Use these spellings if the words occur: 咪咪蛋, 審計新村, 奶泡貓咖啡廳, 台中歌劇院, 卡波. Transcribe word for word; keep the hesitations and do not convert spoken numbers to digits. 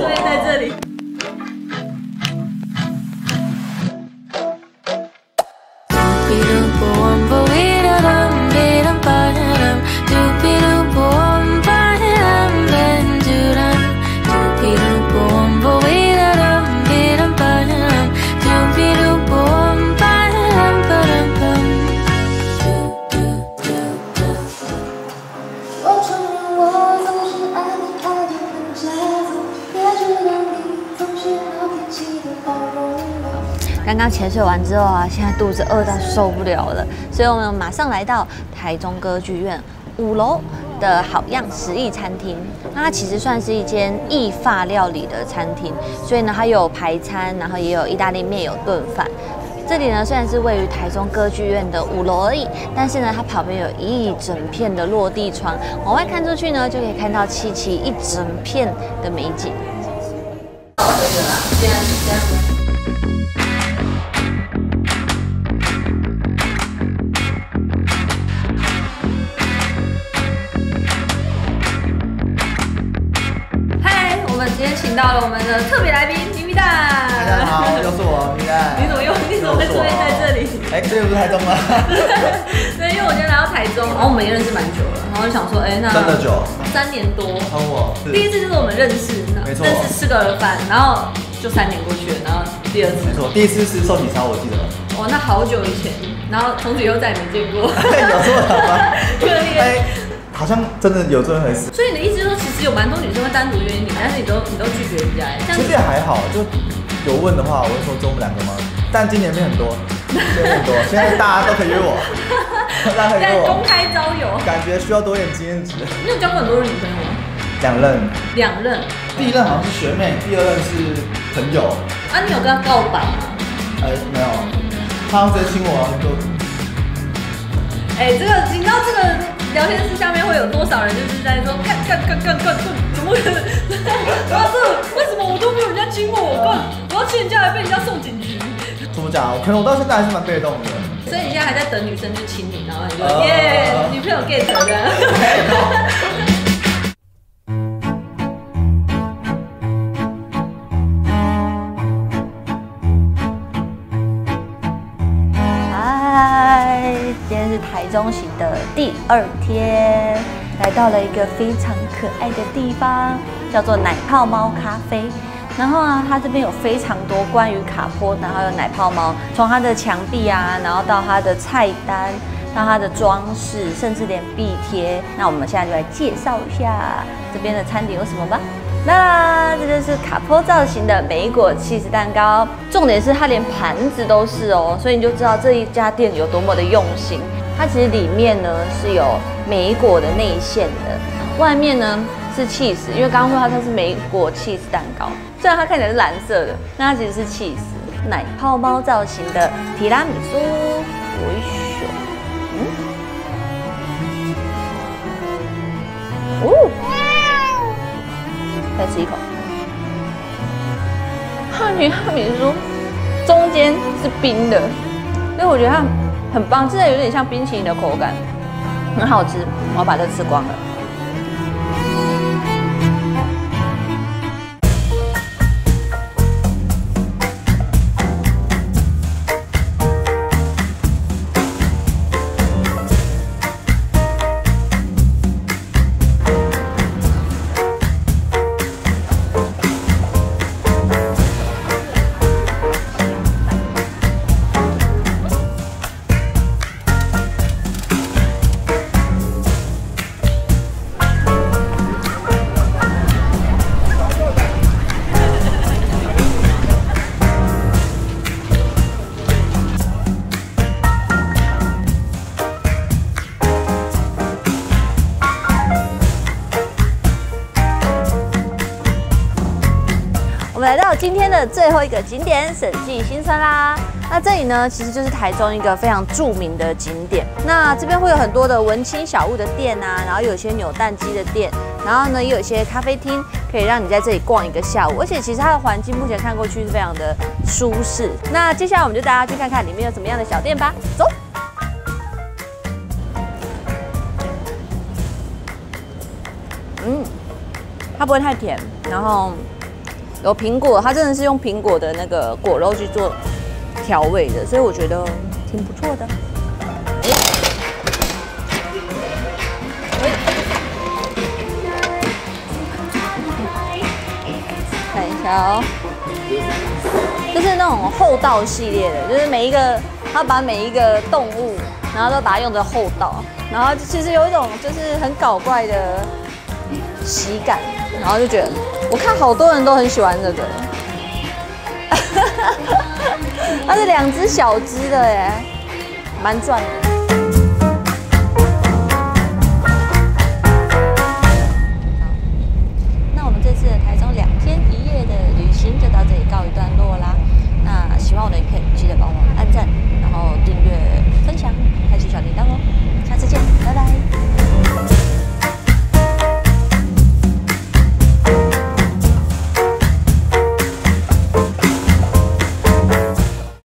所以在这里。刚刚潜水完之后啊，现在肚子饿到受不了了，所以我们马上来到台中歌剧院五楼的好样食艺餐厅。那它其实算是一间意法料理的餐厅，所以呢，它有排餐，然后也有意大利面，有炖饭。这里呢虽然是位于台中歌剧院的五楼而已，但是呢，它旁边有一整片的落地窗，往外看出去呢，就可以看到七期一整片的美景。今天请到了我们的特别来宾咪咪蛋，大家好，又是我咪蛋。你怎么又你怎么会出现在这里？哎、欸，这又不是台中吗？对，因为我今天来到台中，然后我们也认识蛮久了，然后就想说，哎、欸，那真的久，三年多。和我第一次就是我们认识，没错，认识吃个饭，然后就三年过去了，然后第二次，没错，第一次是寿喜烧，我记得。哦，那好久以前，然后从此又再也没见过。有这么好吗？热烈。欸，好像真的有这回事，所以你的意思是说，其实有蛮多女生会单独约你，但是你都你都拒绝人家。其实也还好，就有问的话，我会说就我们两个吗？但今年没很多，没很多，现在大家都可以约我，大家可以约我。公开招友，感觉需要多点经验值。你有交过很多任女朋友吗？两任，两任，第一任好像是学妹，第二任是朋友。啊，你有跟他告白吗？呃，没有，他直接亲我，就。哎，这个你知道这个。聊天室下面会有多少人就是在说干干干干干，怎么可能？他是为什么我都没有人家亲过我？我要亲人家还被人家送警局。怎么讲？可能我到现在还是蛮被动的。所以你现在还在等女生去亲你，然后你就耶，女朋友 get 的。台中行的第二天，来到了一个非常可爱的地方，叫做奶泡猫咖啡。然后啊，它这边有非常多关于卡波，然后有奶泡猫，从它的墙壁啊，然后到它的菜单，到它的装饰，甚至连壁贴。那我们现在就来介绍一下这边的餐点有什么吧。那这就是卡波造型的莓果起司蛋糕，重点是它连盘子都是哦，所以你就知道这一家店有多么的用心。它其实里面呢是有莓果的内馅的，外面呢是起司，因为刚刚说它它是莓果起司蛋糕，虽然它看起来是蓝色的，那它其实是起司奶泡猫造型的提拉米苏。我去，嗯，哦。再吃一口，它提拉米苏中间是冰的，所以我觉得它很棒，真的有点像冰淇淋的口感，很好吃。我要把这吃光了。我们来到今天的最后一个景点审计新村啦。那这里呢，其实就是台中一个非常著名的景点。那这边会有很多的文青小物的店啊，然后有一些扭蛋机的店，然后呢也有一些咖啡厅，可以让你在这里逛一个下午。而且其实它的环境目前看过去是非常的舒适。那接下来我们就带大家去看看里面有什么样的小店吧，走。嗯，它不会太甜，然后。有苹果，它真的是用苹果的那个果肉去做调味的，所以我觉得挺不错的。哎、欸，看一下哦，就是那种厚道系列的，就是每一个它把每一个动物，然后都把它用的厚道，然后其实有一种就是很搞怪的喜感，然后就觉得。 我看好多人都很喜欢这个，它是两只小只的耶，蛮赚的。